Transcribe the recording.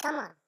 Come on.